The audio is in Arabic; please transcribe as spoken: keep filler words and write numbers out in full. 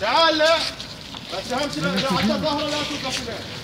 تعال لا، بس اهم شيء حتى ظهره لا توقف له.